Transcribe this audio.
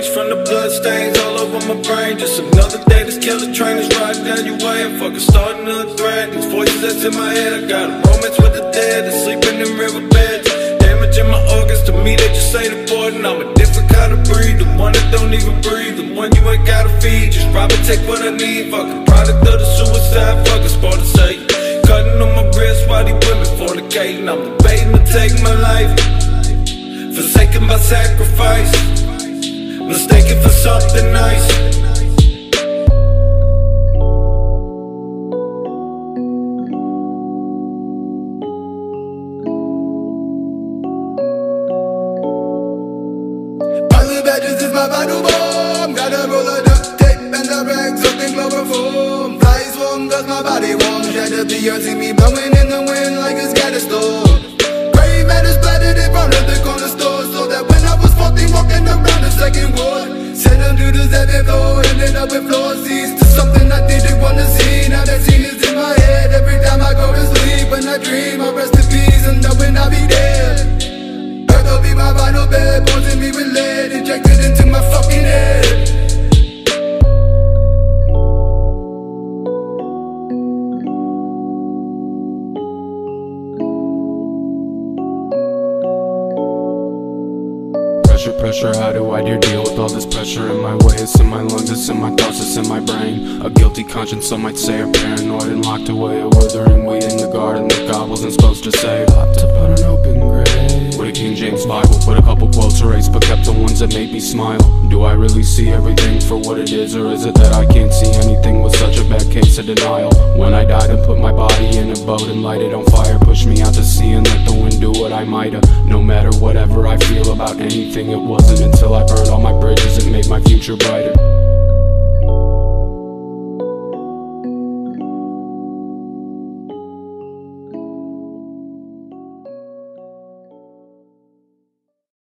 change from the blood stains all over my brain. Just another day this killer train is riding down your way. I'm fucking starting a thread. These voices that's in my head, I got a romance with the dead and sleeping in riverbeds. Damaging my organs, to me they just say the important. I'm a different kind of breed, the one that don't even breathe, the one you ain't gotta feed. Just rob and take what I need, fucking product of the suicide, fucking sport to say. Cutting on my wrist while these women fornicating. I'm debating to take my life, forsaking my sacrifice, mistaken for something nice. This is my battle bomb. Got a roll of duct tape and the rags up in chloroform. Flies warm, does my body warm. Shatter the earth, see me blowing in the wind like a scatterstorm. Gray matter splattered in front of the corner store, so that when I was 14 walking around the second ward, sent them to the seventh floor, ended up with floor seats to something I didn't want to see. Now that scene is in my head every time I go to sleep. When I dream, I rest in peace and know when I'll be dead. Earth'll be my final bed, poison me with lead, injected into my fucking head. Pressure, how do I deal with all this pressure in my way? It's in my lungs, it's in my thoughts, it's in my brain. A guilty conscience, some might say I'm paranoid and locked away. A withering weed in the garden that God wasn't supposed to save. Popped up on an open grave with a King James Bible, put a couple quotes erased but kept the ones that made me smile. Do I really see everything for what it is, or is it that I can't see anything with such a bad case of denial? When I died and put my body in a boat and light it on fire, push me out to sea and let the wind do what I might have. No matter whatever I feel about anything, it wasn't until I burned all my bridges and made my future brighter.